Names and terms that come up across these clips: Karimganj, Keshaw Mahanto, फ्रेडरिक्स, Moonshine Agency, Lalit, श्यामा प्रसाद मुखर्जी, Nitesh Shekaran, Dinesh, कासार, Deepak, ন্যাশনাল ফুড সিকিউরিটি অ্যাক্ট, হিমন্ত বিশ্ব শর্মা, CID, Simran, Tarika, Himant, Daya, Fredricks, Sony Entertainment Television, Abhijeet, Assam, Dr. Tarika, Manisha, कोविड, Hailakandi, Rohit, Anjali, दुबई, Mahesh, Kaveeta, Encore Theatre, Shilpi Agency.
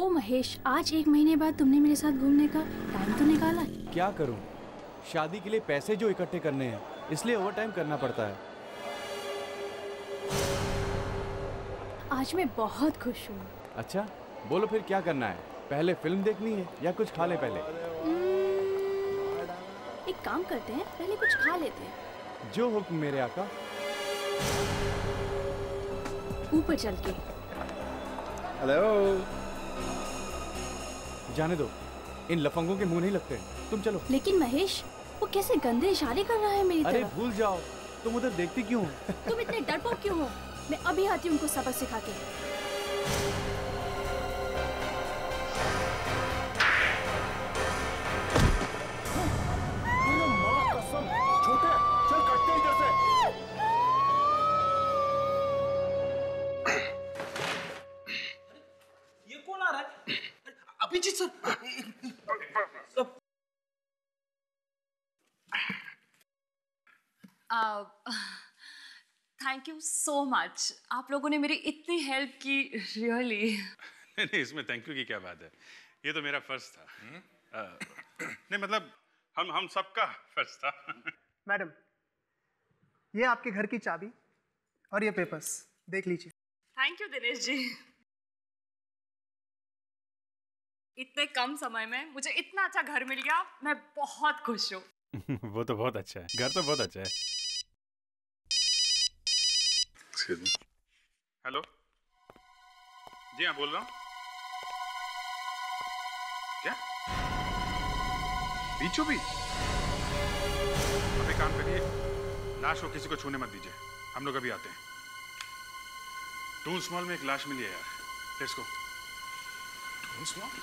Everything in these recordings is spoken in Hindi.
ओ महेश, आज 1 महीने बाद तुमने मेरे साथ घूमने का टाइम तो निकाला। क्या करूं? शादी के लिए पैसे जो इकट्ठे करने हैं, इसलिए ओवर टाइम करना पड़ता है। आज मैं बहुत खुश हूँ। अच्छा, बोलो फिर क्या करना है? पहले फिल्म देखनी है या कुछ खा ले पहले? एक काम करते हैं, पहले कुछ खा लेते हैं। जो हुक्म मेरे आका। ऊपर चल के। हेलो। जाने दो, इन लफंगों के मुंह नहीं लगते। तुम चलो। लेकिन महेश, वो कैसे गंदे इशारे कर रहा है मेरी तरफ। अरे भूल जाओ, तुम उधर देखती क्यों हो? तुम इतने डरपोक क्यों हो? मैं अभी आती हूँ उनको सबक सिखा के। छोटे, चल कटते इधर से। ये कौन आ रहा है? Abhijeet sir. Thank you so much, आप लोगों ने मेरी इतनी हेल्प की, रियली। नहीं, इसमें थैंक यू की क्या बात है, ये तो मेरा फर्ज था। नहीं मतलब हम सबका फर्ज था। मैडम, ये आपके घर की चाबी और ये पेपर्स देख लीजिए। थैंक यू दिनेश जी, इतने कम समय में मुझे इतना अच्छा घर मिल गया, मैं बहुत खुश हूँ। वो तो बहुत अच्छा है, घर तो बहुत अच्छा है। हेलो जी, हाँ बोल रहा हूँ। क्या बीचो बीच? अभी काम करिए, लाश को किसी को छूने मत दीजिए, हम लोग अभी आते हैं। टून स्मॉल में एक लाश मिली है यार, लेट्स गो। Twin small?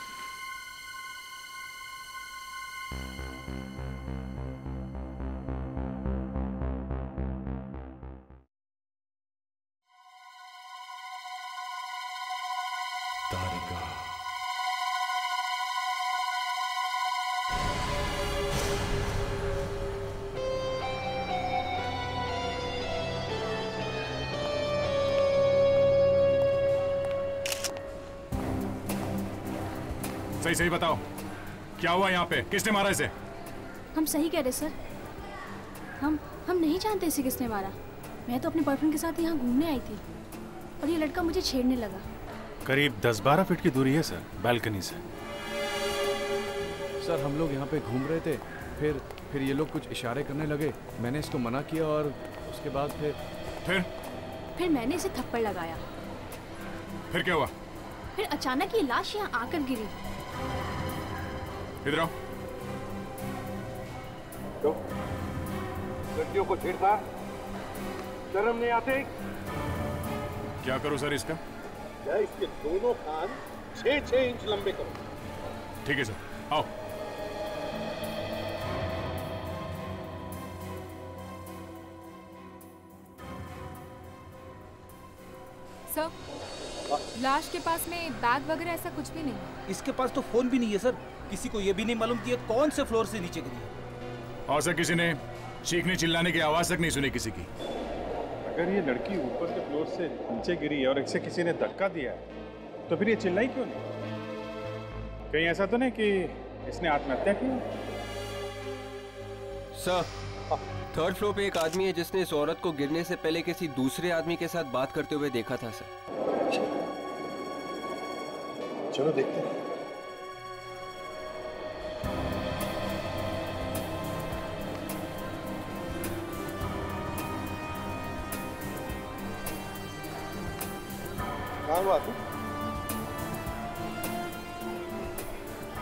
सही सही बताओ, क्या हुआ यहाँ पे? किसने मारा इसे? हम सही कह रहे सर, हम नहीं जानते इसे किसने मारा। मैं तो अपने बॉयफ्रेंड के साथ यहाँ घूमने आई थी और ये लड़का मुझे छेड़ने लगा। करीब 10-12 फीट की दूरी है सर, बालकनी से। सर हम लोग यहाँ पे घूम रहे थे, फिर ये लोग कुछ इशारे करने लगे, मैंने इसको मना किया और उसके बाद फिर मैंने इसे थप्पड़ लगाया। फिर क्या हुआ? फिर अचानक ये लाश यहाँ आकर गिरी। इधर आओ। तो लड़कियों को छेड़ना शर्म नहीं आती? क्या करूं सर इसका? या इसके दोनों कान 6-6 इंच लंबे करो। ठीक है सर, आओ। सर, लाश के पास में बैग वगैरह ऐसा कुछ भी नहीं है। इसके पास तो फोन भी नहीं है सर। किसी को ये भी नहीं मालूम कि ये कौन से फ्लोर से नीचे गिरी है। और सर किसी ने चीखने चिल्लाने की आवाज तक नहीं सुनी किसी की। अगर ये लड़की ऊपर के फ्लोर से नीचे गिरी है और इसे किसी ने धक्का दिया है, तो फिर ये चिल्लाई क्यों नहीं? कहीं ऐसा तो नहीं कि इसने आत्महत्या की? सर, 3rd फ्लोर पे एक आदमी है जिसने इस औरत को गिरने से पहले किसी दूसरे आदमी के साथ बात करते हुए देखा था सर। चलो देखते हैं।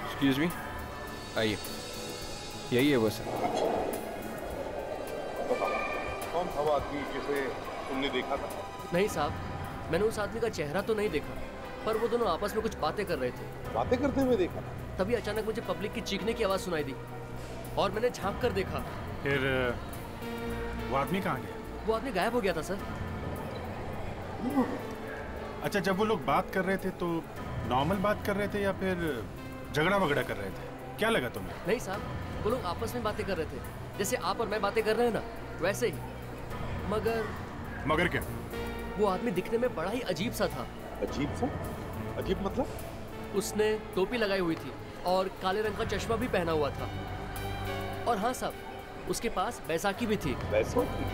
एक्सक्यूज मी, आइए, यही है वो सर। कौन था वो आदमी जिसे तुमने देखा था? नहीं साहब, मैंने उस आदमी का चेहरा तो नहीं देखा, पर वो दोनों आपस में कुछ बातें कर रहे थे। बातें करते हुए देखा? तभी अचानक मुझे पब्लिक की चीखने की आवाज़ सुनाई दी और मैंने झांक कर देखा। फिर वो आदमी कहाँ गया? वो आदमी गायब हो गया था सर। अच्छा, जब वो लोग बात कर रहे थे तो नॉर्मल बात कर रहे थे या फिर झगड़ा वगड़ा कर रहे थे? क्या लगा तुम्हें? नहीं साहब, वो लोग आपस में बातें कर रहे थे, जैसे आप और मैं बातें कर रहे हैं ना, वैसे ही। मगर क्या? वो आदमी दिखने में बड़ा ही अजीब सा था। अजीब सा? अजीब मतलब? उसने टोपी लगाई हुई थी और काले रंग का चश्मा भी पहना हुआ था। और हाँ साहब, उसके पास बैसाखी भी थी। बैसाखी?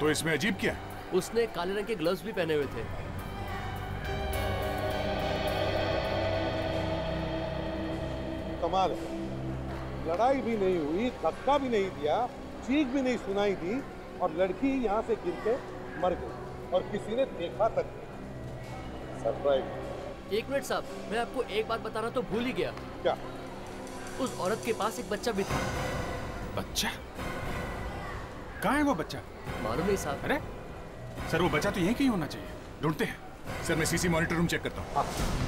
तो इसमें अजीब क्या है? उसने काले रंग के ग्लव्स भी पहने हुए थे। कमाल है, लड़ाई भी नहीं हुई, धक्का भी नहीं दिया, चीख भी नहीं सुनाई दी और लड़की यहाँ से गिर के मर गई और किसी ने देखा तक नहीं। सरप्राइज। एक मिनट साहब, मैं आपको एक बात बताना तो भूल ही गया। क्या? उस औरत के पास एक बच्चा भी था। बच्चा? कहाँ है वो बच्चा? मालूम नहीं साहब। अरे सर, वो बच्चा तो यहीं कहीं होना चाहिए, ढूंढते हैं। सर मैं सीसी मॉनिटर रूम चेक करता हूँ। हाँ।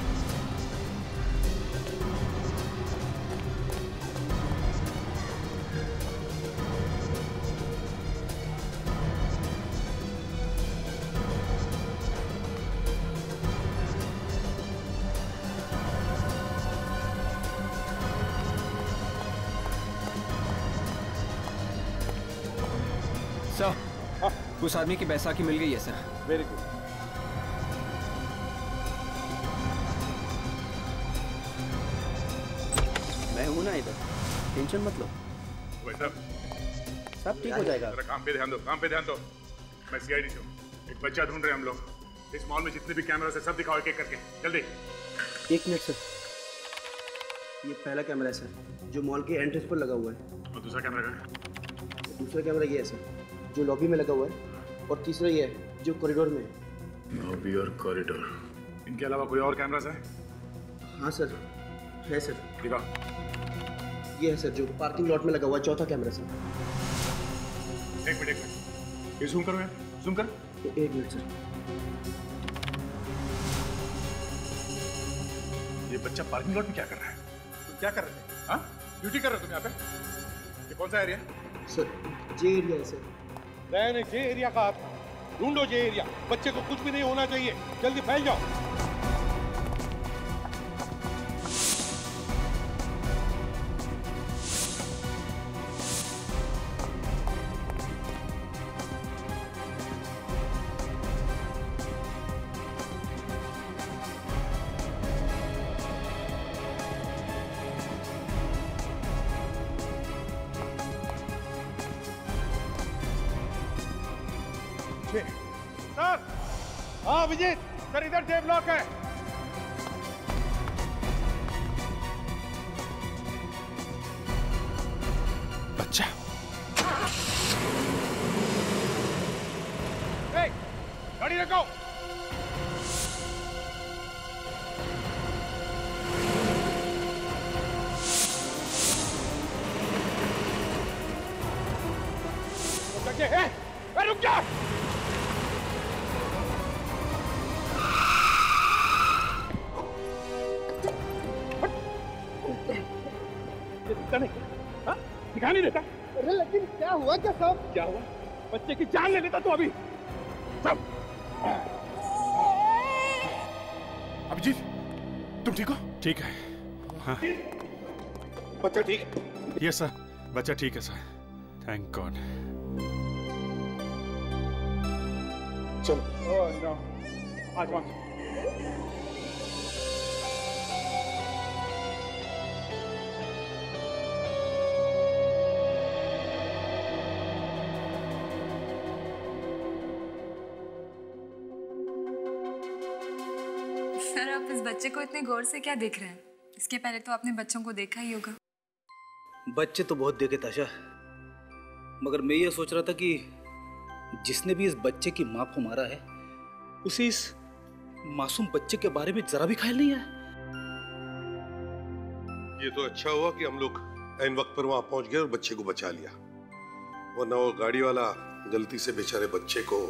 उस आदमी की बैसाखी मिल गई है सर। Very good. मैं हूँ ना इधर, टेंशन मत लो। सब ठीक हो जाएगा। काम पे ध्यान दो, काम पे ध्यान दो। मैं सीआईडी से हूँ। एक बच्चा ढूंढ रहे हैं हम लोग। इस मॉल में जितने भी कैमरा से सब दिखाओ एक एक करके, जल्दी। एक मिनट सर, ये पहला कैमरा है सर जो मॉल के एंट्रेंस पर लगा हुआ है। और दूसरा कैमरा कहाँ? दूसरा कैमरा ये है सर जो लॉबी में लगा हुआ है और तीसरा ये है जो कॉरिडोर में है। लॉबी और कॉरिडोर, इनके अलावा कोई और कैमरास है? हाँ सर है सर। दिखा। ये है सर जो पार्किंग लॉट में लगा हुआ है, चौथा कैमरा सर। एक मिनट, ये ज़ूम करो यार, ज़ूम करो। एक मिनट सर। ये बच्चा पार्किंग लॉट में क्या कर रहा है? तुम क्या कर रहे थे? हाँ, ड्यूटी कर रहे हो तुम यहाँ पे? ये कौन सा एरिया सर? जे एरिया है सर। मैंने जे एरिया कहा था, ढूंढो जे एरिया। बच्चे को कुछ भी नहीं होना चाहिए, जल्दी फैल जाओ। सर इधर जे ब्लॉक है। बच्चा। गाड़ी रखो। रुक जा। दिखा नहीं देता। अरे लेकिन क्या हुआ? क्या साहब क्या हुआ? बच्चे की जान ले लेता तू अभी। सब अभिजीत, तुम ठीक हो? ठीक है हाँ। बच्चा ठीक है? यस सर, बच्चा ठीक है सर। Thank God. चलो आज वहाँ बच्चे को इतने गौर से क्या देख रहे हैं? इसके पहले तो आपने बच्चों को देखा ही होगा। बच्चे तो बहुत देखे ताशा, मगर मैं ये सोच रहा था कि जिसने भी इस बच्चे की माँ को मारा है उसे इस मासूम बच्चे के बारे में जरा भी ख्याल नहीं है। ये तो अच्छा हुआ कि हम लोग ऐन वक्त पर वहां पहुंच गए और बच्चे को बचा लिया, वरना वो गाड़ी वाला गलती से बेचारे बच्चे को।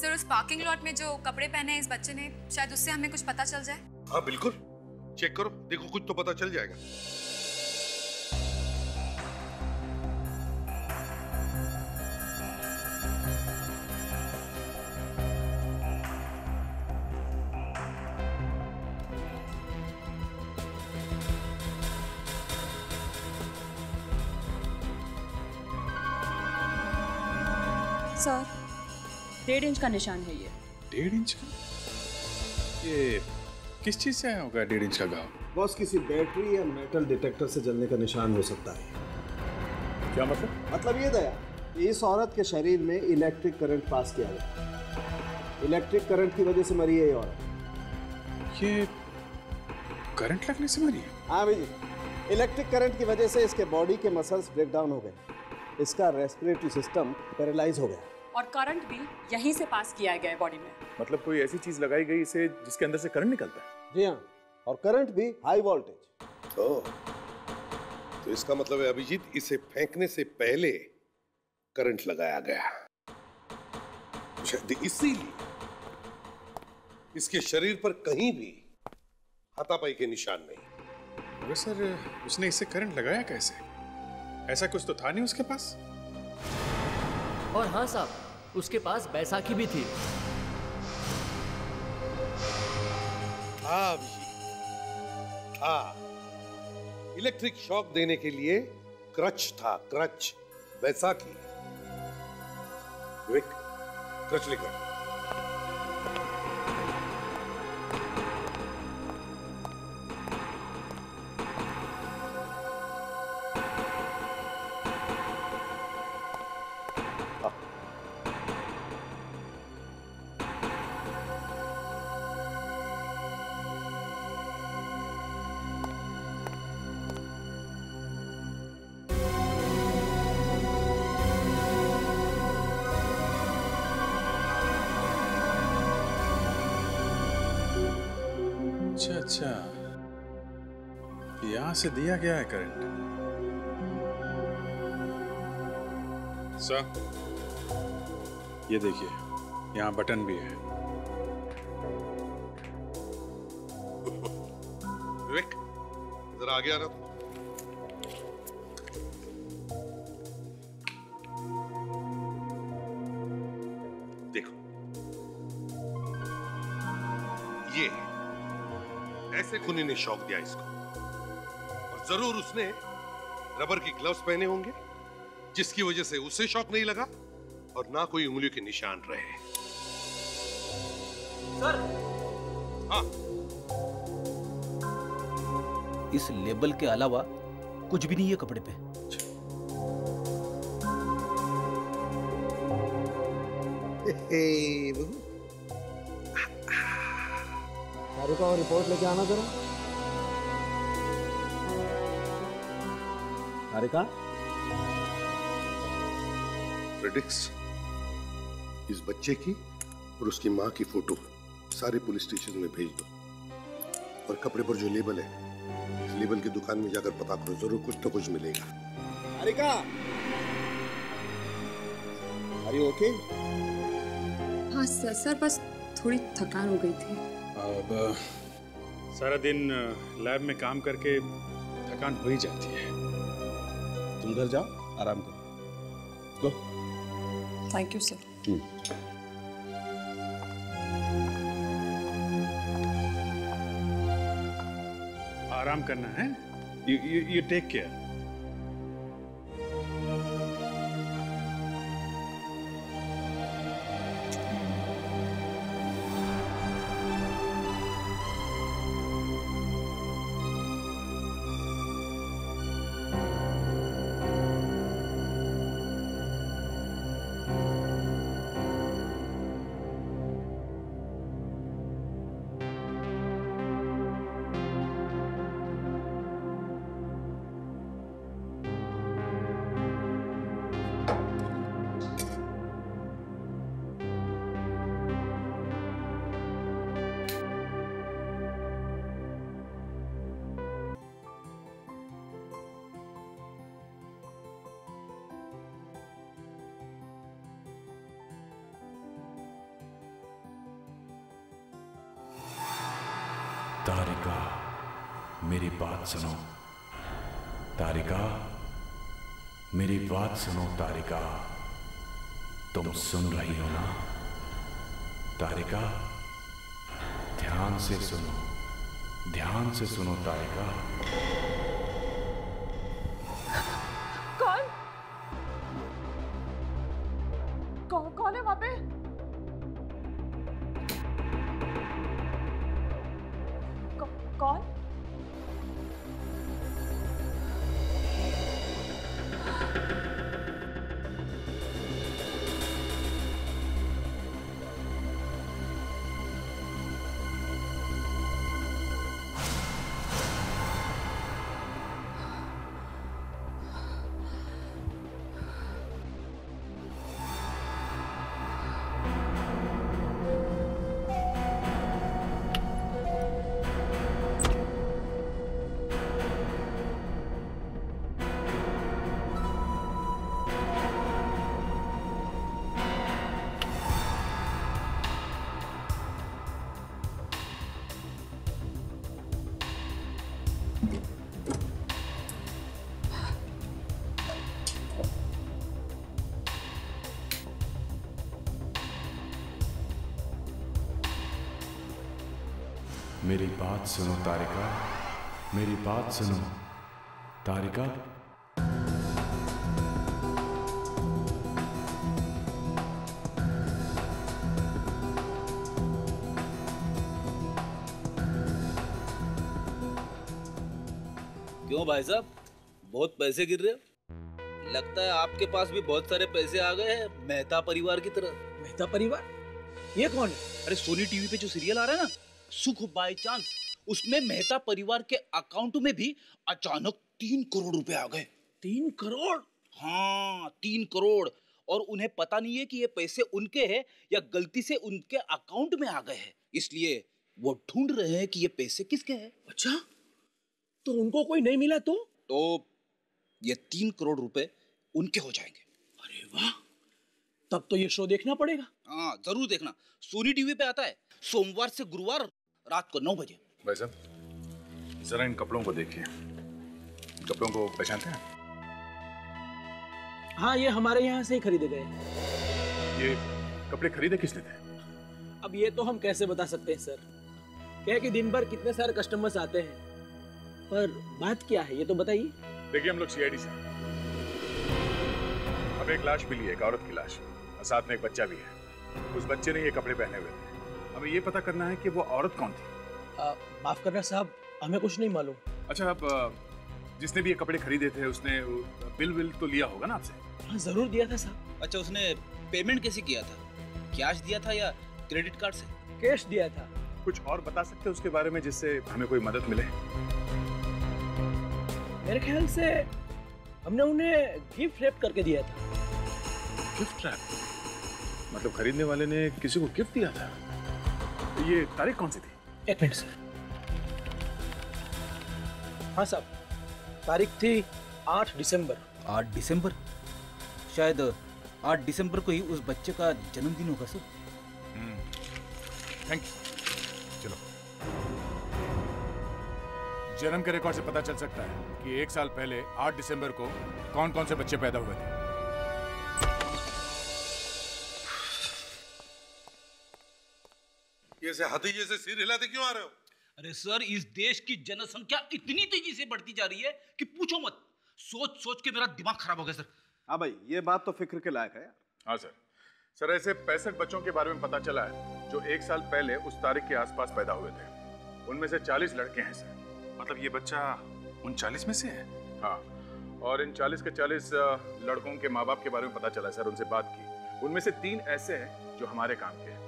सर उस पार्किंग लॉट में जो कपड़े पहने हैं इस बच्चे ने, शायद उससे हमें कुछ पता चल जाए। हाँ बिल्कुल, चेक करो, देखो कुछ तो पता चल जाएगा। सर 1.5 इंच का निशान है ये। 1.5 इंच का? ये किस चीज से आया होगा 1.5 इंच का घाव? बॉस किसी बैटरी या मेटल डिटेक्टर से जलने का निशान हो सकता है। क्या मतलब? मतलब ये दया, इस औरत के शरीर में इलेक्ट्रिक करंट पास किया गया। इलेक्ट्रिक करंट की वजह से मरी है ये औरत। ये करंट लगने से मरी है? हाँ भाई, इलेक्ट्रिक करंट की वजह से इसके बॉडी के मसल्स ब्रेक डाउन हो गए, इसका रेस्पिरेटरी सिस्टम पैरालाइज हो गया और करंट भी यहीं से पास किया गया है बॉडी में। मतलब कोई ऐसी चीज लगाई गई इसे जिसके अंदर से करंट निकलता है? जी हाँ, और करंट भी हाई वोल्टेज। तो इसका मतलब है अभिजीत, इसे फेंकने से पहले करंट लगाया गया, शायद इसीलिए इसके शरीर पर कहीं भी हाथापाई के निशान नहीं। अरे सर, उसने इसे करंट लगाया कैसे? ऐसा कुछ तो था नहीं उसके पास। और हाँ साहब, उसके पास बैसाखी भी थी। इलेक्ट्रिक शॉक देने के लिए क्रच था, क्रच बैसाखी। क्रच लेकर से दिया गया है करंट। सर ये देखिए, यहां बटन भी है। विवेक जरा आगे आना। देखो ये ऐसे खूनी ने शॉक दिया इसको। जरूर उसने रबर की ग्लव्स पहने होंगे जिसकी वजह से उसे शॉक नहीं लगा और ना कोई उंगलियों के निशान रहे। सर हाँ, इस लेबल के अलावा कुछ भी नहीं है कपड़े पे। तारिका और रिपोर्ट लेके आना जरा। तारिका, फ्रेड्रिक्स, इस बच्चे की और उसकी मां की फोटो सारे पुलिस स्टेशन में भेज दो और कपड़े पर जो लेबल है, इस लेबल की दुकान में जाकर पता करो, जरूर कुछ तो कुछ मिलेगा। Tarika, are you okay? हाँ सर, बस थोड़ी थकान हो गई थी। अब सारा दिन लैब में काम करके थकान हो ही जाती है। तुम घर जाओ, आराम करो। गो। Thank you sir. आराम करना है। You take care. तारिका, मेरी बात सुनो। तारिका, मेरी बात सुनो। तारिका, तुम सुन रही हो ना? तारिका, ध्यान से सुनो, ध्यान से सुनो। तारिका, कौन है वहां पे? कौन? मेरी बात सुनो तारिका, मेरी बात सुनो तारिका। क्यों भाई साहब, बहुत पैसे गिर रहे हो? लगता है आपके पास भी बहुत सारे पैसे आ गए हैं, मेहता परिवार की तरह। मेहता परिवार? ये कौन है? अरे सोनी टीवी पे जो सीरियल आ रहा है ना, सुख बाई चांद, उसमें मेहता परिवार के अकाउंट में भी अचानक 3 करोड़ रुपए आ गए। 3 करोड़? हाँ 3 करोड़। और उन्हें पता नहीं है कि ये पैसे उनके हैं या गलती से उनके अकाउंट में आ गए हैं, इसलिए वो ढूंढ रहे हैं कि ये पैसे किसके हैं। अच्छा, तो उनको कोई नहीं मिला तो ये 3 करोड़ रुपए उनके हो जाएंगे। अरे वाह, तब तो ये शो देखना पड़ेगा। हाँ जरूर देखना, सोनी टीवी पे आता है सोमवार से गुरुवार रात को 9 बजे। भाई साहब जरा इन कपड़ों को देखिए, कपड़ों को पहचानते हैं? हाँ ये हमारे यहाँ से ही खरीदे गए। ये कपड़े खरीदे किसने थे? अब ये तो हम कैसे बता सकते हैं सर, क्या है कि दिन भर कितने सारे कस्टमर्स आते हैं, पर बात क्या है ये तो बताइए। देखिए हम लोग CID से, अब एक लाश मिली है, एक औरत की लाश, साथ में एक बच्चा भी है। उस बच्चे ने ये कपड़े पहने हुए थे, हमें ये पता करना है कि वो औरत कौन थी। माफ करना साहब, हमें कुछ नहीं मालूम। अच्छा आप जिसने भी ये कपड़े खरीदे थे उसने बिल विल तो लिया होगा ना आपसे? हाँ जरूर दिया था साहब। अच्छा उसने पेमेंट कैसे किया था, कैश दिया था या क्रेडिट कार्ड से? कैश दिया था। कुछ और बता सकते हैं उसके बारे में जिससे हमें कोई मदद मिले? मेरे ख्याल से हमने उन्हें गिफ्ट रैप करके दिया था। गिफ्ट रैप मतलब खरीदने वाले ने किसी को गिफ्ट दिया था? ये तारीख कौन सी थी? 1 मिनट सर। हाँ साहब तारीख थी 8 दिसंबर। 8 दिसंबर? शायद 8 दिसंबर को ही उस बच्चे का जन्मदिन होगा सर। Thank you. चलो जन्म के रिकॉर्ड से पता चल सकता है कि 1 साल पहले 8 दिसंबर को कौन कौन से बच्चे पैदा हुए थे। ये से हाथी जैसे सिर हिलाते क्यों आ रहे हो? अरे सर इस देश की जनसंख्या इतनी तेजी से बढ़ती जा रही है कि पूछो मत, सोच सोच के मेरा दिमाग खराब हो गया सर। हाँ भाई ये बात तो फिक्र के लायक है। हाँ सर, सर ऐसे 65 बच्चों के बारे में पता चला है जो 1 साल पहले उस तारीख के आसपास पैदा हुए थे। उनमें से 40 लड़के हैं सर। मतलब ये बच्चा उन 40 में से है? हाँ, और इन 40 के 40 लड़कों के माँ बाप के बारे में पता चला सर, उनसे बात की। उनमें से 3 ऐसे हैं जो हमारे काम के हैं,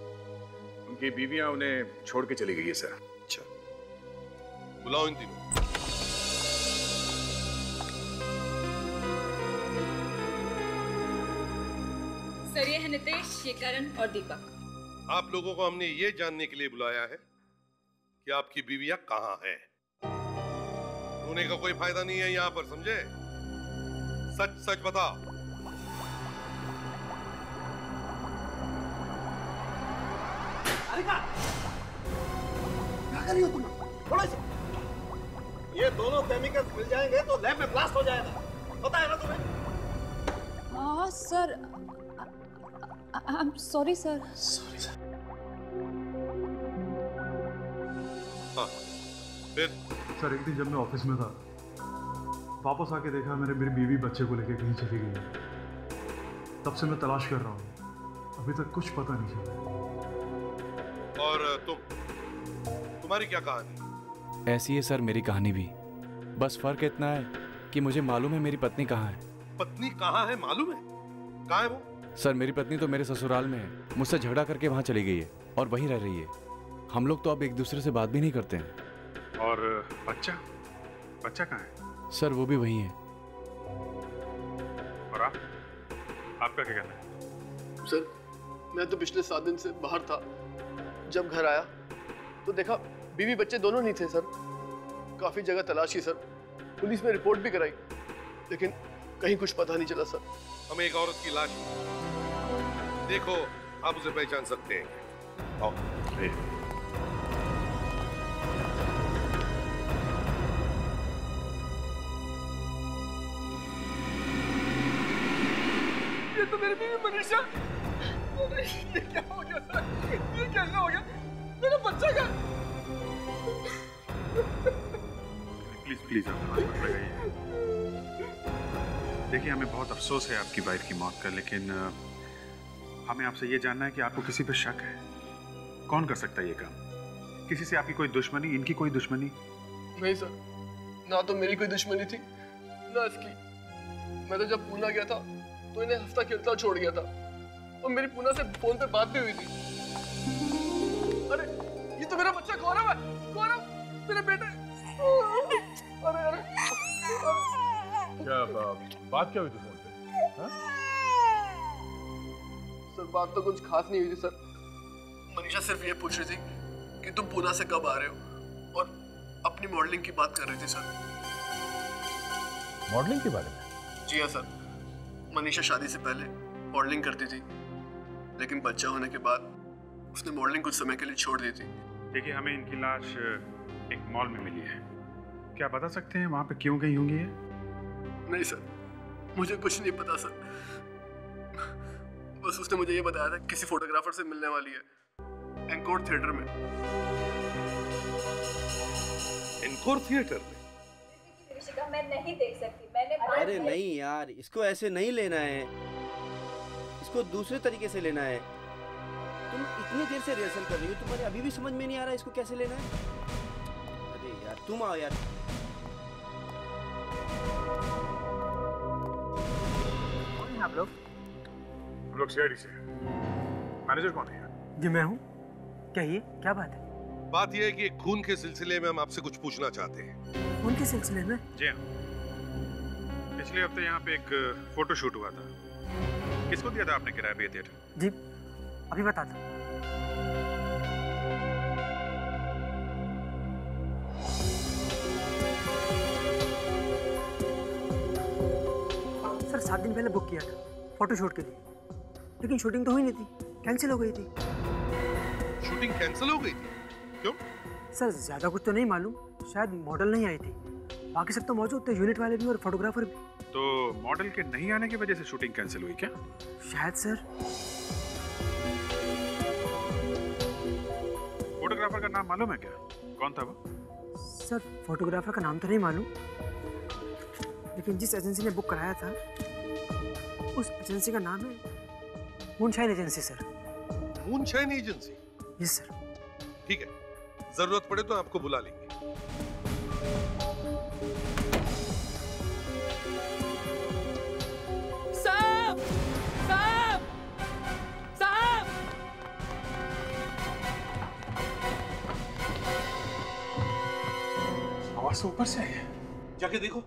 उनकी बीवियां उन्हें छोड़ के चली गई है सर। अच्छा बुलाओ इन तीनों। सर ये है नितेश, शेखरन और दीपक। आप लोगों को हमने ये जानने के लिए बुलाया है कि आपकी बीवियां कहाँ हैं। रोने का कोई फायदा नहीं है यहाँ पर, समझे? सच सच बताओ। क्या कर रही हो तुम? थोड़ा सा ये दोनों केमिकल्स मिल जाएंगे तो लैब में ब्लास्ट हो जाएगा, पता है ना तुम्हें? हाँ sir, I am sorry sir. Sorry sir. हाँ फिर सर, एक दिन जब मैं ऑफिस में था वापस आके देखा मेरी बीवी बच्चे को लेके कहीं चली गई है। तब से मैं तलाश कर रहा हूँ, अभी तक कुछ पता नहीं चला। और तुम्हारी क्या कहानी? ऐसी है सर मेरी कहानी भी, बस फर्क इतना है कि मुझे मालूम है मेरी पत्नी कहाँ है। पत्नी कहाँ है मालूम है? कहाँ है वो? सर मेरी पत्नी तो मेरे ससुराल में है, मुझसे झगड़ा करके वहाँ चली गई है और वहीं रह रही है। हम लोग तो अब एक दूसरे से बात भी नहीं करते हैं। और बच्चा? बच्चा कहाँ है? सर वो भी वहीं है। और आपका क्या कहना है? सर मैं तो पिछले 7 दिन से बाहर था, जब घर आया तो देखा बीवी बच्चे दोनों नहीं थे। सर काफ़ी जगह तलाशी, सर पुलिस में रिपोर्ट भी कराई लेकिन कहीं कुछ पता नहीं चला। सर हमें एक औरत की लाश देखो, आप उसे पहचान सकते हैं। आओ ये तो मेरी बीवी मनीषा, ये क्या हो गया सर? ये क्या हो गया मेरा बच्चा का? प्लीज प्लीज आप मत लगाइए। देखिए हमें बहुत अफसोस है आपकी वाइफ की मौत का, लेकिन हमें आपसे ये जानना है कि आपको किसी पे शक है? कौन कर सकता है ये काम? किसी से आपकी कोई दुश्मनी? इनकी कोई दुश्मनी नहीं सर, ना तो मेरी कोई दुश्मनी थी ना इसकी। मैं तो जब पूना गया था तो इन्हें हंसता खेलता छोड़ गया था और मेरी पूना से फोन पे बात भी हुई थी। अरे ये तो मेरा बच्चा गौरव है, गौरव मेरे बेटे। अरे अरे क्या बात क्या हुई थी फोन पे? हाँ सर बात तो कुछ खास नहीं हुई थी सर। मनीषा सिर्फ ये पूछ रही थी कि तुम पूना से कब आ रहे हो और अपनी मॉडलिंग की बात कर रही थी सर। मॉडलिंग के बारे में? जी हाँ सर, मनीषा शादी से पहले मॉडलिंग करती थी लेकिन बच्चा होने के बाद उसने मॉडलिंग कुछ समय के लिए छोड़ दी थी। देखिए हमें इनकी लाश एक मॉल में मिली है, क्या बता सकते हैं वहाँ पे क्यों गई होंगी ये? नहीं सर मुझे कुछ नहीं पता सर, बस उसने मुझे ये बताया था किसी फोटोग्राफर से मिलने वाली है एंकोर थिएटर में। एंकोर थिएटर में? मैं नहीं देख सकती मैंने। अरे नहीं यार, इसको ऐसे नहीं लेना है, इसको दूसरे तरीके से लेना है। तुम इतनी देर से रिहर्सल कर रही हो, तुम्हारे अभी भी समझ में नहीं आ रहा है इसको कैसे लेना है? अरे यार तुम आओ यार। कौन है आप लोग? हम लोग CID से। मैनेजर कौन है? जी मैं हूँ। कहिए क्या बात है? बात यह है कि खून के सिलसिले में हम आपसे कुछ पूछना चाहते हैं। खून के सिलसिले में? जी हाँ, पिछले हफ्ते यहाँ पे एक फोटोशूट हुआ था। किसको दिया था आपने किराए पे थिएटर? जी अभी बताता हूं। सर 7 दिन पहले बुक किया था फोटोशूट के लिए, लेकिन शूटिंग तो हुई नहीं थी, कैंसिल हो गई थी। शूटिंग कैंसिल हो गई थी? क्यों? सर ज्यादा कुछ तो नहीं मालूम, शायद मॉडल नहीं आई थी, बाकी सब तो मौजूद थे, यूनिट वाले भी और फोटोग्राफर भी। तो मॉडल के नहीं आने की वजह से शूटिंग कैंसिल हुई क्या? शायद सर। फोटोग्राफर का नाम मालूम है क्या? कौन था वो? सर फोटोग्राफर का नाम तो नहीं मालूम, लेकिन जिस एजेंसी ने बुक कराया था उस एजेंसी का नाम है moonshine agency sir. Moonshine agency? Yes sir. ठीक है, जरूरत पड़े तो आपको बुला लेंगे। ऊपर से है, जाके देखो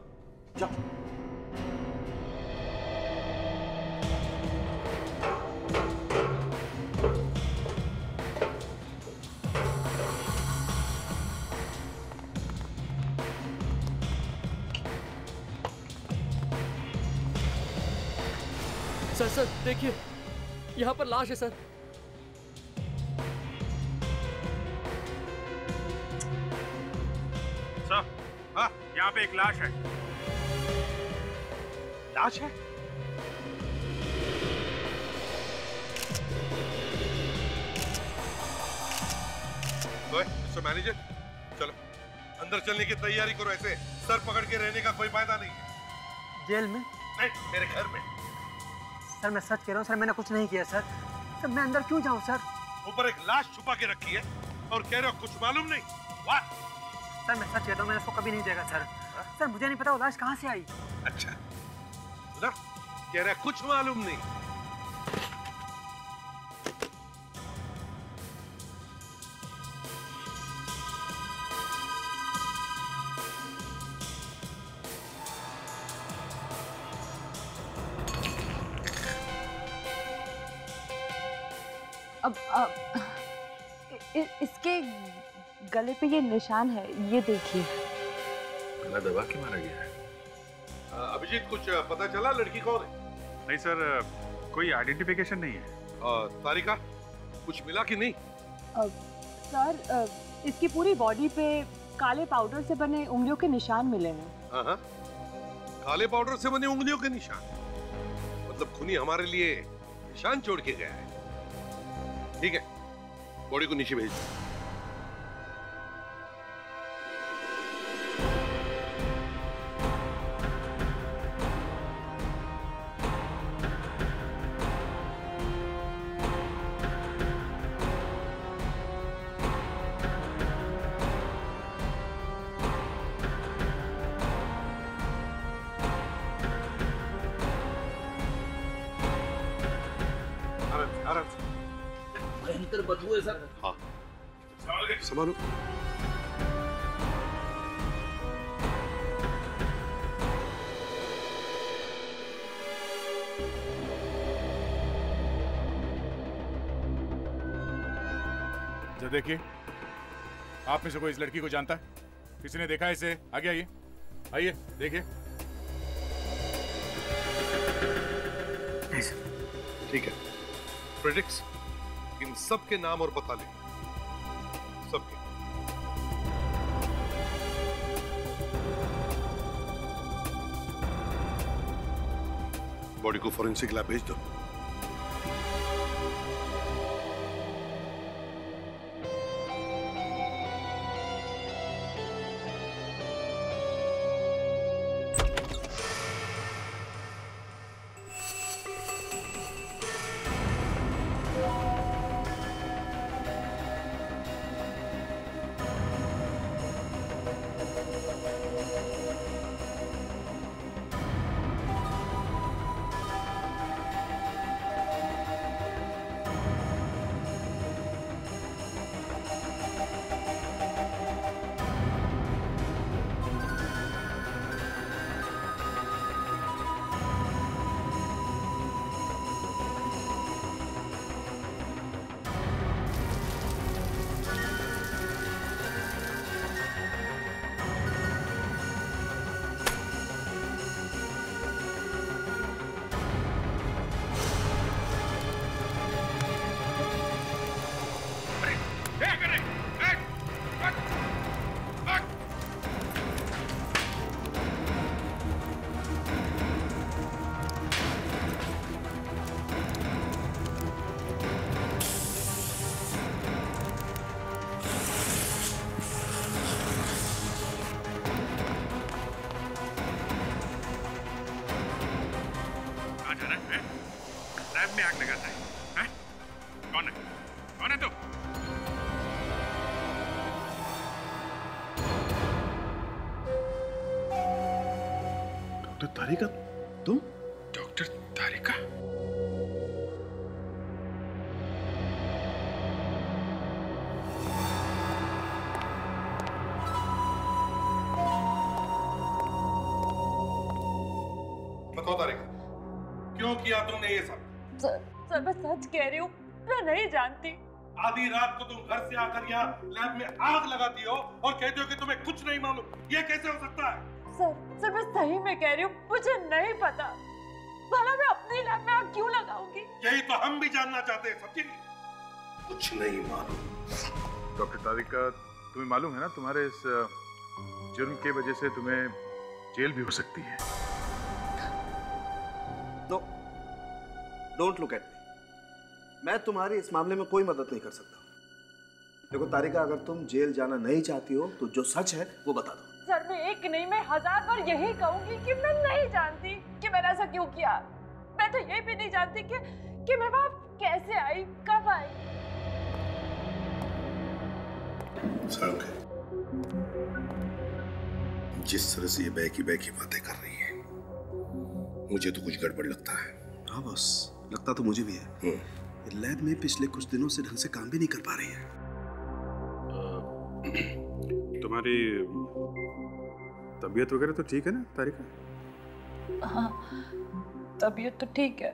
जा। सर सर देखिए यहां पर लाश है सर। यहाँ पे एक लाश है। लाश है? मिस्टर मैनेजर चलो अंदर चलने की तैयारी करो, ऐसे सर पकड़ के रहने का कोई फायदा नहीं है। जेल में? नहीं मेरे घर में। सर मैं सच कह रहा हूँ सर, मैंने कुछ नहीं किया सर। सर मैं अंदर क्यों जाऊँ सर? ऊपर एक लाश छुपा के रखी है और कह रहे हो कुछ मालूम नहीं? वाह सर मैं सच कहता हूँ, मैंने उसको कभी नहीं देखा सर। सर मुझे नहीं पता वो लाश कहाँ से आई। अच्छा सुना कह रहा कुछ मालूम नहीं। अब इसके गले पे ये निशान है, ये देखिए। गला दबा के मारा गया है। अभिजीत कुछ पता चला लड़की कौन है? नहीं सर, कोई आइडेंटिफिकेशन नहीं है। तारिका कुछ मिला कि नहीं? सर इसकी पूरी बॉडी पे काले पाउडर से बने उंगलियों के निशान मिले हैं। काले पाउडर से बने उंगलियों के निशान, मतलब खूनी हमारे लिए निशान छोड़ के गया है। ठीक है, बॉडी को नीचे भेज दो। सर हाँ संभालो। देखिए आप में से कोई इस लड़की को जानता है? किसी ने देखा इसे? आगे आइए, आइए देखिए। ठीक है फ्रेडरिक्स, इन सब के नाम और पता ले सबके। बॉडी को फॉरेंसिक लैब भेज दो। तारिका, तुम? डॉक्टर तारिका? बताओ तारिका, क्यों किया तुमने ये सब? सर मैं सच कह रही हूँ, मैं नहीं जानती। आधी रात को तुम घर से आकर यहाँ लैब में आग लगाती हो और कहती हो कि तुम्हें कुछ नहीं मालूम, ये कैसे हो सकता है? सर मैं सही में कह रही हूँ, मुझे नहीं पता भला मैं अपनी लैब में आग क्यों लगाऊंगी। यही तो हम भी जानना चाहते हैं, समझे? कुछ नहीं मालूम। डॉक्टर तारिका, तुम्हें मालूम है ना तुम्हारे इस जुर्म के वजह से तुम्हें जेल भी हो सकती है। Don't look at me. मैं तुम्हारी इस मामले में कोई मदद नहीं कर सकता। देखो तारिका, अगर तुम जेल जाना नहीं चाहती हो तो जो सच है वो बता दो। सर मैं एक नहीं, मैं 1000 बार यही कहूंगी कि मैं नहीं जानती कि मैंने ऐसा क्यों किया। मैं तो ये भी नहीं जानती कि मैं वहां कैसे आई, कब आई। जिस तरह से ये बैकी बातें कर रही है, मुझे तो कुछ गड़बड़ लगता है। हाँ बस, लगता तो मुझे भी है। लैब में पिछले कुछ दिनों से ढंग से काम भी नहीं कर पा रही है। तुम्हारी तबीयत वगैरह तो ठीक है ना तारिका? हाँ, तबीयत तो ठीक है।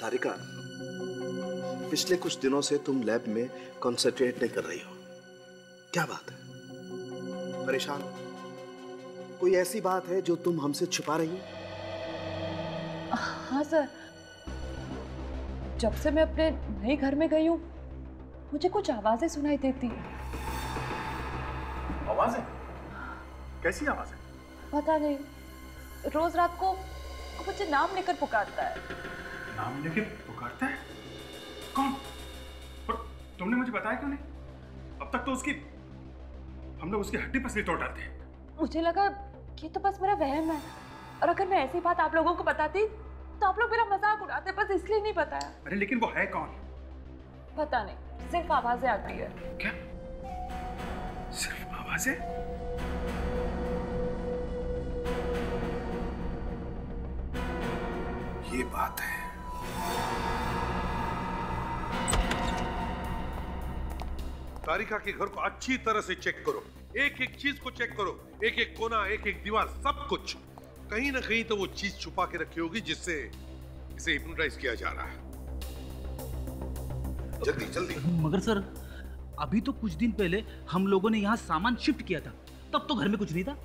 तारिका, पिछले कुछ दिनों से तुम लैब में कंसंट्रेट नहीं कर रही हो, क्या बात है? परेशान? कोई ऐसी बात है जो तुम हमसे छुपा रही हो? हाँ सर, जब से मैं अपने नए घर में गई हूँ मुझे कुछ आवाजें सुनाई देती हैं। आवाजें? कैसी आवाजें? पता नहीं, रोज रात को मुझे नाम लेकर पुकारता है। नाम लेके पुकारता है? कौन? और तुमने मुझे बताया क्यों नहीं? अब तक तो उसकी हम लोग उसकी हड्डी पसली तोड़ डालते हैं। मुझे लगा कि तो बस मेरा वहम है, और अगर मैं ऐसी बात आप लोगों को बताती तो आप लोग मेरा मजाक उड़ाते, बस इसलिए नहीं बताया। अरे लेकिन वो है कौन? पता नहीं, सिर्फ आवाजें आती है। क्या? सिर्फ आवाजें? ये बात है। तारिका के घर को अच्छी तरह से चेक करो, एक एक चीज को चेक करो, एक एक कोना, एक एक दीवार, सब कुछ। कहीं ना कहीं तो वो चीज छुपा के रखी होगी जिससे इसे हिप्नोटाइज किया जा रहा है। जल्दी जल्दी। मगर सर, अभी तो कुछ दिन पहले हम लोगों ने यहाँ सामान शिफ्ट किया था, तब तो घर में कुछ नहीं था।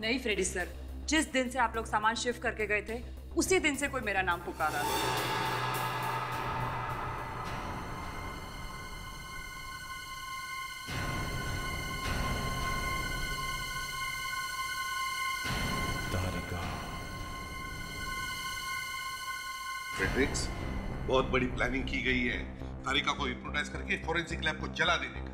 नहीं फ्रेडी सर, जिस दिन से आप लोग सामान शिफ्ट करके गए थे उसी दिन से कोई मेरा नाम पुकारा। फ्रेडरिक्स, बहुत बड़ी प्लानिंग की गई है तारिका को हिप्नोटाइज करके फॉरेंसिक लैब को जला देने का।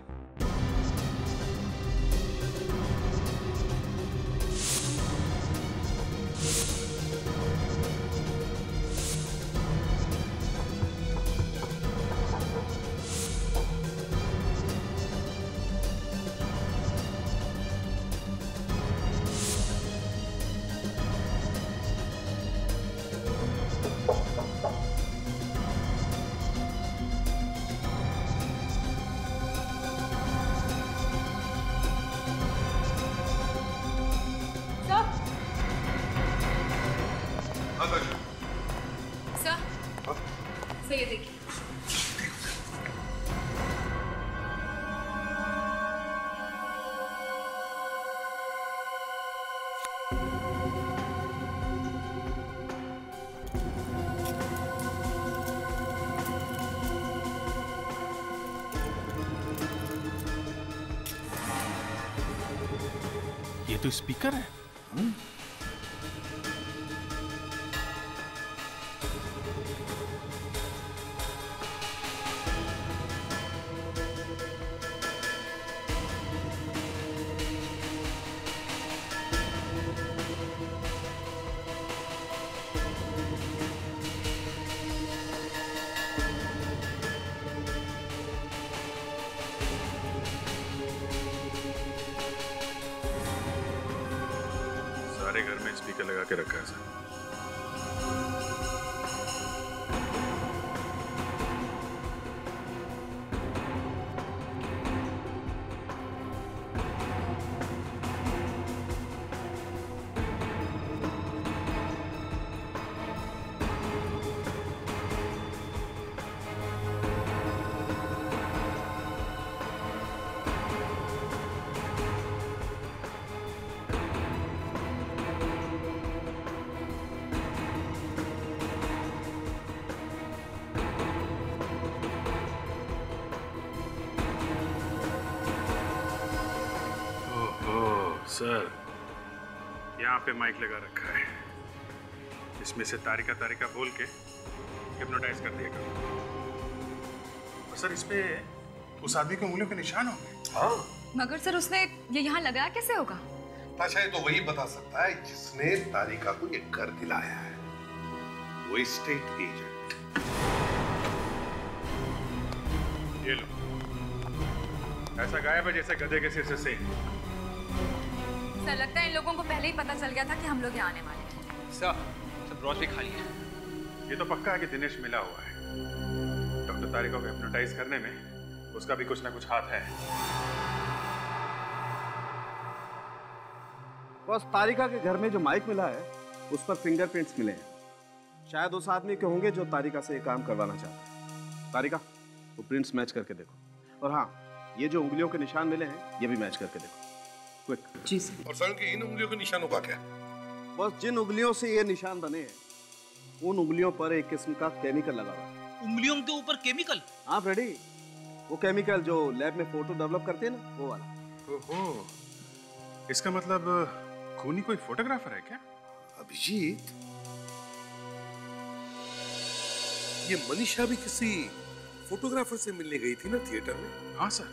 तो स्पीकर है। सर, यहाँ पे माइक लगा रखा है, इसमें से तारिका तारिका बोल के हिप्नोटाइज कर दिया करो। सर, इसमें उस आदमी के उंगलियों के निशान होंगे। हाँ। मगर सर, उसने ये यहाँ लगाया कैसे होगा? ताशा, ये तो वही बता सकता है जिसने तारिका को ये कर दिलाया है। वो स्टेट एजेंट। ये लो, ऐसा गायब है जैसे गधे के सिर से सेब। सर लगता है इन लोगों को पहले ही पता चल गया था कि हम लोग यहाँ आने वाले हैं। सर सब रोज भी खाली है। ये तो पक्का है कि दिनेश मिला हुआ है। डॉक्टर तारिका को हिप्नोटाइज करने में उसका भी कुछ ना कुछ हाथ है। बस तारिका के घर में जो माइक मिला है उस पर फिंगरप्रिंट्स मिले हैं। शायद उस आदमी के होंगे जो तारिका से ये काम करवाना चाहता है। तारिका वो प्रिंट्स मैच करके देखो, और हाँ ये जो उंगलियों के निशान मिले हैं ये भी मैच करके देखो क्विक। जी सर। और सर के इन उंगलियों के निशानों का क्या? बस जिन उंगलियों से ये निशान बने हैं उन उंगलियों पर एक किस्म का केमिकल लगा हुआ है। उंगलियों के ऊपर केमिकल? हाँ रेडी, वो केमिकल जो लैब में फोटो डेवलप करते हैं ना वो वाला। ओहो, इसका मतलब खूनी कोई फोटोग्राफर है क्या? अभिजीत ये मनीषा भी किसी फोटोग्राफर से मिलने गई थी ना थिएटर में? हाँ सर।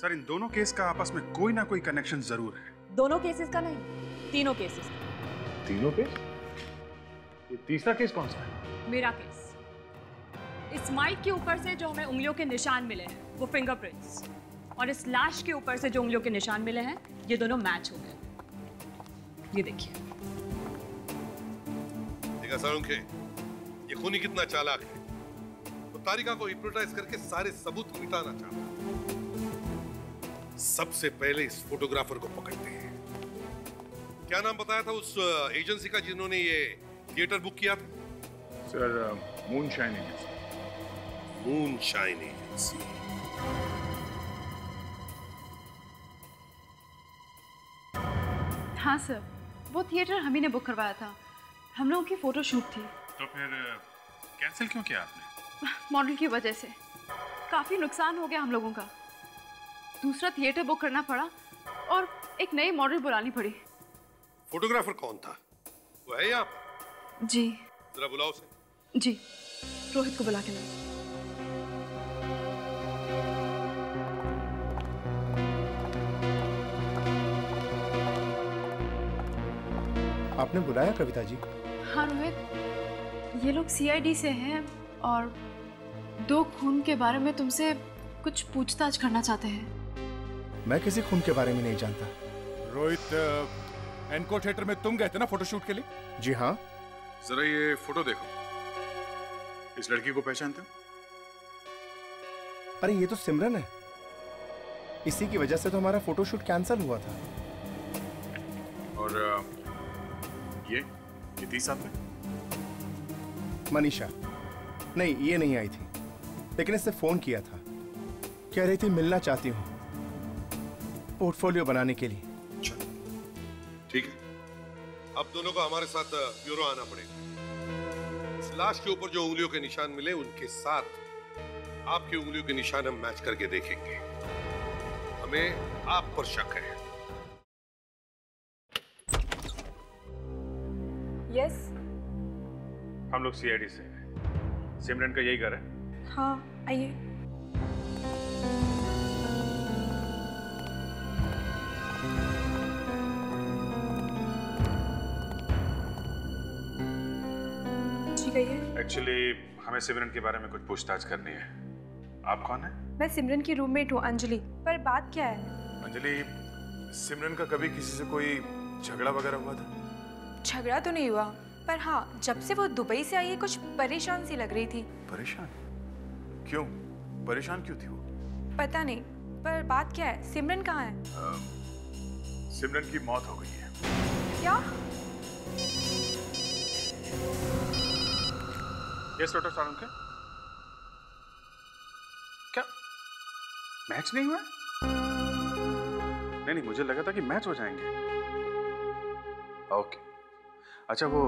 सर इन दोनों केस का आपस में कोई ना कोई कनेक्शन जरूर है। दोनों केसेस का नहीं, तीनों केसेस का। तीनों केस? ये तीसरा केस कौन सा है? मेरा केस। इस माइक के ऊपर से जो हमें उंगलियों के निशान मिले हैं वो फिंगरप्रिंट्स, और इस लाश के ऊपर से जो उंगलियों के निशान मिले हैं ये दोनों मैच हो गए। ये देखिए। देखा सर उनके, ये खूनी कितना चालाक है। तो तारिका को हिप्नोटाइज करके सारे सबूत मिटाना चाहता। सबसे पहले इस फोटोग्राफर को पकड़ते हैं। क्या नाम बताया था उस एजेंसी का जिन्होंने ये थिएटर बुक किया था? Sir moonshine agency. Moonshine agency. हाँ सर, वो थिएटर हम ही ने बुक करवाया था, हम लोगों की फोटो शूट थी। तो फिर कैंसिल क्यों किया आपने? मॉडल की वजह से काफ़ी नुकसान हो गया हम लोगों का। दूसरा थिएटर बुक करना पड़ा और एक नई मॉडल बुलानी पड़ी। फोटोग्राफर कौन था? वो है यहाँ पर? जी। जरा बुलाओ उसे। जी, रोहित को बुला के लाओ। आपने बुलाया कविता जी? हाँ रोहित, ये लोग CID से हैं और दो खून के बारे में तुमसे कुछ पूछताछ करना चाहते हैं। मैं किसी खून के बारे में नहीं जानता। रोहित, एनकोर थिएटर में तुम गए थे ना फोटोशूट के लिए? जी हाँ। जरा ये फोटो देखो, इस लड़की को पहचानते हो? अरे ये तो सिमरन है, इसी की वजह से तो हमारा फोटोशूट कैंसिल हुआ था। और ये थी साथ में मनीषा? नहीं ये नहीं आई थी, लेकिन इसने फोन किया था, कह रही थी मिलना चाहती हूँ पोर्टफोलियो बनाने के लिए। ठीक है, अब दोनों को हमारे साथ ब्यूरो आना पड़ेगा। इस लाश के ऊपर जो उंगलियों के निशान मिले उनके साथ आपकी उंगलियों के निशान हम मैच करके देखेंगे। हमें आप पर शक है। Yes. हम लोग CID से हैं। सिमरन का यही घर है? हाँ, आइए। ठीक है। एक्चुअली हमें सिमरन के बारे में कुछ पूछताछ करनी है। आप कौन हैं? मैं सिमरन की रूममेट हूँ अंजलि। पर बात क्या है? अंजलि, सिमरन का कभी किसी से कोई झगड़ा वगैरह हुआ था? झगड़ा तो नहीं हुआ, पर हाँ जब से वो दुबई से आई है कुछ परेशान सी लग रही थी। परेशान? क्यों? परेशान क्यों थी वो? पता नहीं, पर बात क्या है? सिमरन कहाँ है? सिमरन की मौत हो गई है। क्या? ये सोटो सालों के? क्या मैच नहीं हुआ? नहीं, मुझे लगा था कि मैच हो जाएंगे। ओके, अच्छा वो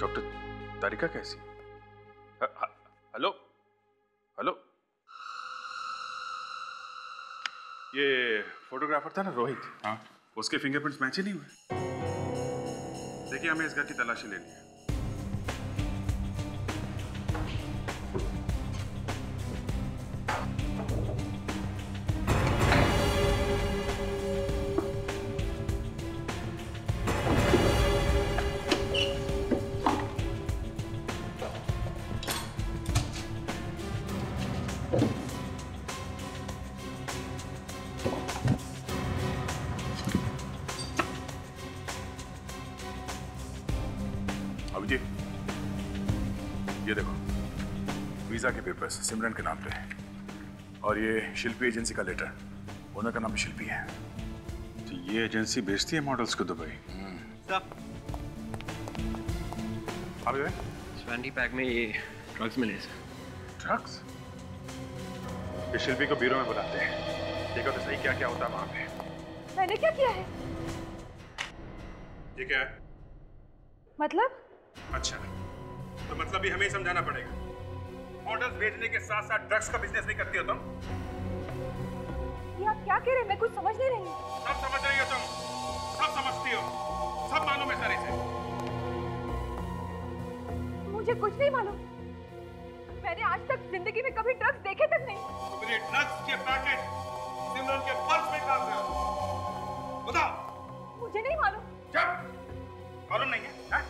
डॉक्टर तारिका कैसी? हेलो हेलो, ये फोटोग्राफर था ना रोहित? हाँ, उसके फिंगरप्रिंट्स मैच ही नहीं हुए। देखिए हमें इस घर की तलाशी लेनी है। अभिजीत, ये देखो वीज़ा के पेपर्स सिमरन के नाम पे हैं और ये शिल्पी एजेंसी का लेटर, ओनर का नाम भी शिल्पी है। तो ये एजेंसी बेचती है मॉडल्स को दुबई। अभी स्वेंडी पैक में ये ड्रग्स मिले सर। ड्रग्स? ये शिल्पी को ब्यूरो में बुलाते हैं, देखो तो सही क्या क्या होता है वहाँ पे। मैंने क्या किया है? ये क्या है? मतलब? अच्छा, तो मतलब भी हमें समझाना पड़ेगा। मॉडल्स बेचने के साथ साथ ड्रग्स का बिजनेस नहीं करती हो तुम? ये आप क्या कह रहे हैं? मैं कुछ समझ नहीं रही। सब समझ रही हो तुम, सब समझती हो, सब मालूम है सारे से। मुझे कुछ नहीं मालूम, मैंने आज तक जिंदगी में कभी ड्रग्स देखे तक नहीं। तुमने ड्रग्स के पैकेट सिमरन के पर्स में डाल दिया, बताओ। मुझे नहीं मालूम। क्या मालूम नहीं है? है?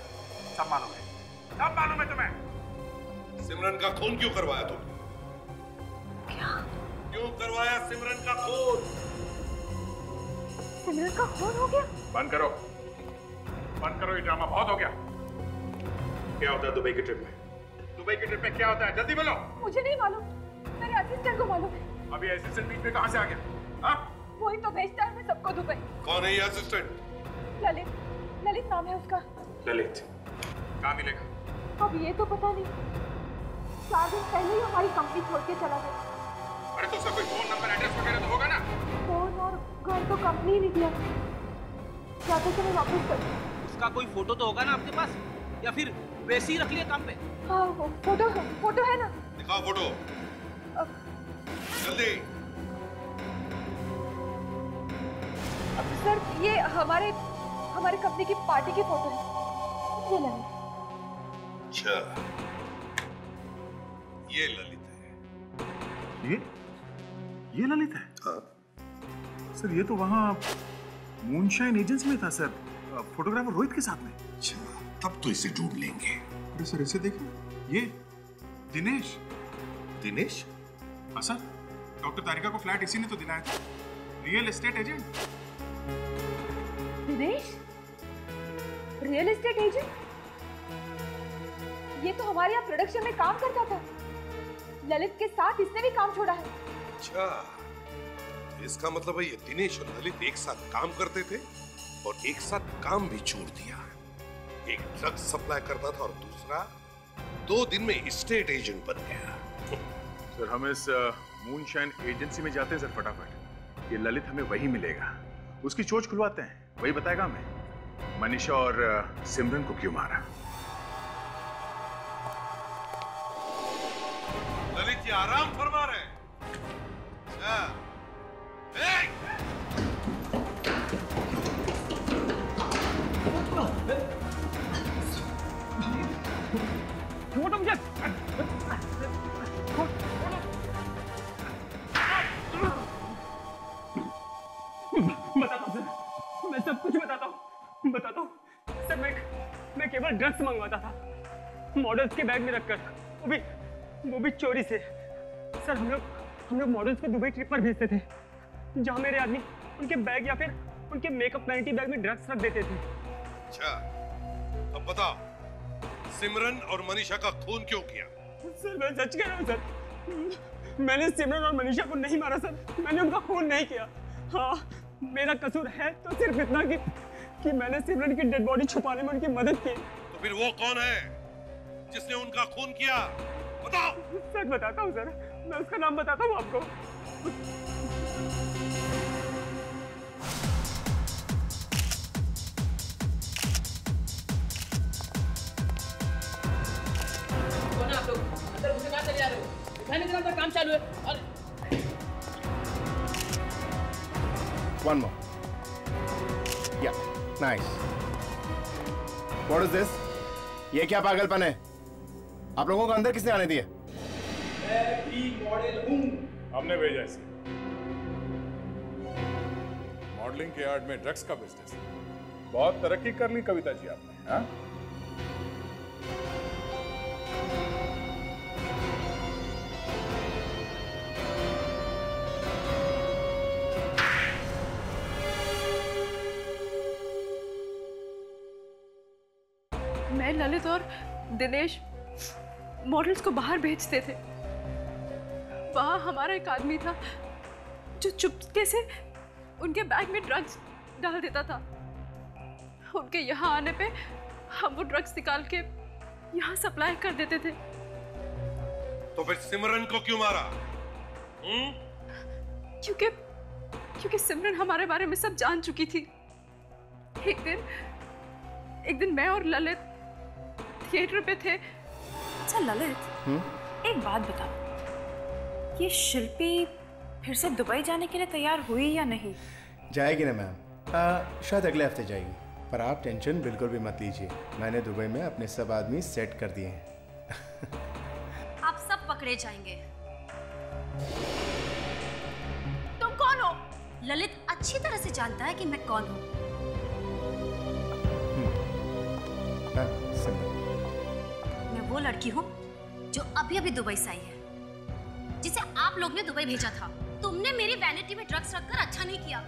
सब मालूम है, सब मालूम है तुम्हें। सिमरन का खून क्यों करवाया तुमने? क्या क्यों करवाया सिमरन का खून? सिमरन का खून हो गया? बंद करो, बंद करो, ये ड्रामा बहुत हो गया। क्या होता है दुबई की ट्रिप में? दुबई की ट्रिप में क्या होता है, जल्दी बोलो। मुझे नहीं मालूम, मेरे असिस्टेंट को मालूम है। अभी असिस्टेंट बीच में कहाँ से आ गया? वही तो भेजता है मैं सबको दुबई। कौन है ये असिस्टेंट? ललित, ललित नाम है उसका। ललित कहाँ मिलेगा? अब ये तो पता नहीं, 4 दिन पहले ही हमारी कंपनी छोड़ के चला गया। अरे तो उसका कोई फोन नंबर, एड्रेस वगैरह तो होगा ना? फोन और घर तो कंपनी नहीं दिया, जाते समय वापस कर। उसका कोई फोटो तो होगा ना आपके पास, या फिर वैसे ही रख लिया काम पे? हाँ, फोटो है ना? दिखाओ फोटो, जल्दी। सर ये हमारे कंपनी की पार्टी की फोटो है, ये ललित। अच्छा, ये ललित है। ये ललित है? हाँ। सर ये तो वहाँ मूनशाइन एजेंसी में था सर, फोटोग्राफर रोहित के साथ में। अच्छा, तब तो इसे ढूंढ लेंगे। अरे सर इसे देखिए, ये दिनेश। दिनेश? हाँ सर, डॉक्टर तारिका को फ्लैट इसी ने तो दिलाया था, real estate agent. Dinesh real estate agent? ये तो हमारे यहाँ प्रोडक्शन में काम करता था, ललित के साथ इसने भी काम छोड़ा है। अच्छा, इसका मतलब है ये दिनेश और ललित एक साथ काम करते थे और एक साथ काम भी छोड़ दिया। एक ड्रग्स सप्लाई करता था और दूसरा 2 दिन में स्टेट एजेंट बन गया। सर हम इस मूनशाइन एजेंसी में जाते हैं सर फटाफट, ये ललित हमें वही मिलेगा, उसकी चोंच खुलवाते हैं, वही बताएगा हमें मनीषा और सिमरन को क्यों मारा। ललित जी आराम फरमा रहे हैं। छोड़ो मुझे, बताता हूँ सर, मैं सब कुछ बताता हूँ सर। मैं केवल ड्रग्स मंगवाता था, मॉडल्स के बैग में रखकर, वो भी चोरी से। सर हम लोग मॉडल्स को दुबई ट्रिप पर भेजते थे, जहाँ मेरे आदमी उनके बैग या फिर उनके मेकअप पैंटी बैग में ड्रग्स रख देते थे। अच्छा, अब बताओ सिमरन और मनीषा का खून क्यों किया? सर मैं सच कह रहा हूँ सर, मैंने सिमरन और मनीषा को नहीं मारा सर, मैंने उनका खून नहीं किया। हाँ, मेरा कसूर है तो सिर्फ इतना कि मैंने सिमरन की डेड बॉडी छुपाने में उनकी मदद की। तो फिर वो कौन है जिसने उनका खून किया, बताओ। सर बताता हूँ सर, मैं उसका नाम बताता हूँ आपको। काम चालू है। और वन मोर, या नाइस। What is this? ये क्या पागलपन है? आप लोगों को अंदर किसने आने दिया? मैं भी मॉडल हूं, हमने भेजा इसे। मॉडलिंग के आर्ट में ड्रग्स का बिजनेस, बहुत तरक्की कर ली कविता जी आपने। हाँ, मैं, ललित और दिनेश मॉडल्स को बाहर भेजते थे। वहाँ हमारा एक आदमी था जो चुपके से उनके बैग में ड्रग्स डाल देता था। उनके यहाँ आने पे हम वो ड्रग्स निकाल के यहाँ सप्लाई कर देते थे। तो फिर सिमरन को क्यों मारा? क्योंकि सिमरन हमारे बारे में सब जान चुकी थी। एक दिन मैं और ललित थिएटर पे थे। अच्छा ललित, एक बात बताओ, ये शिल्पी फिर से दुबई जाने के लिए तैयार हुई या नहीं? जाएगी ना मैम, शायद अगले हफ्ते जाएगी, पर आप टेंशन बिल्कुल भी मत लीजिए। मैंने दुबई में अपने सब आदमी सेट कर दिए हैं। आप सब पकड़े जाएंगे। तुम कौन हो? ललित अच्छी तरह से जानता है कि मैं कौन हूँ। मैं वो लड़की हूँ जो अभी अभी दुबई से आई है, जिसे आप लोग ने दुबई भेजा था। तुमने मेरी वैनिटी में ड्रग्स रखकर अच्छा नहीं किया।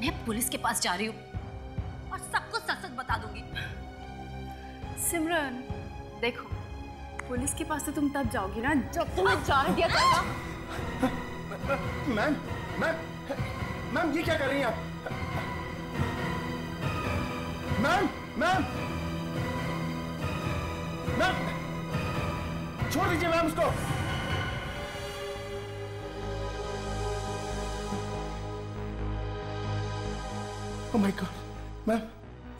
मैं पुलिस के पास जा रही हूँ और सबको सच सच बता दूंगी। सिमरन देखो, पुलिस के पास तो तुम तब जाओगी ना जब तुम्हें जान दिया था। मैम मैम मैम ये क्या कर रही हैं आप? मैम मैम मैम छोड़ दीजिए मैम उसको। ओह माय गॉड मैम,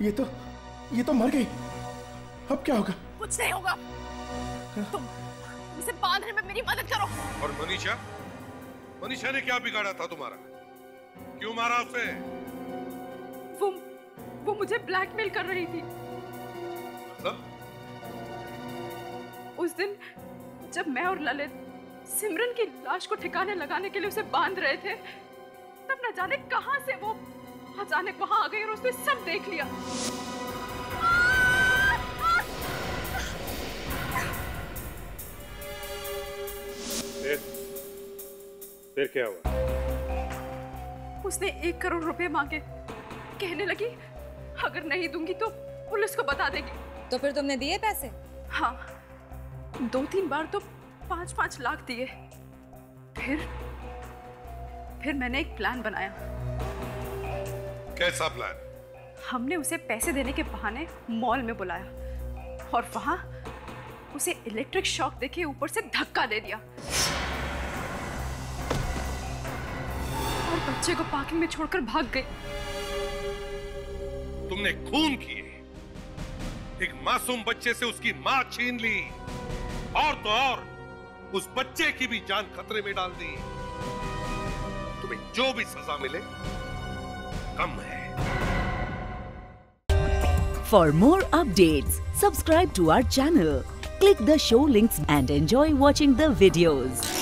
ये तो मर गई। अब क्या होगा? कुछ नहीं होगा। तुम इसे बांधने में मेरी मदद करो। और मनीषा ने क्या बिगाड़ा था तुम्हारा? क्यों मारा उसे? वो मुझे ब्लैकमेल कर रही थी। मतलब? उस दिन जब मैं और ललित सिमरन की लाश को ठिकाने लगाने के लिए उसे बांध रहे थे, तब न जाने कहां से वो अचानक वहां आ गई और उसने सब देख लिया। फिर क्या हुआ? उसने 1 करोड़ रुपए मांगे। कहने लगी अगर नहीं दूंगी तो पुलिस को बता देगी। तो फिर तुमने दिए पैसे? हाँ, 2-3 बार तो 5-5 लाख दिए। फिर मैंने एक प्लान बनाया। कैसा प्लान? हमने उसे पैसे देने के बहाने मॉल में बुलाया और वहां उसे इलेक्ट्रिक शॉक देके ऊपर से धक्का दे दिया और बच्चे को पार्किंग में छोड़कर भाग गई। तुमने खून किए, एक मासूम बच्चे से उसकी मां छीन ली और तो और उस बच्चे की भी जान खतरे में डाल दी। तुम्हें जो भी सजा मिले कम है। For more updates, subscribe to our channel, click the show links and enjoy watching the videos.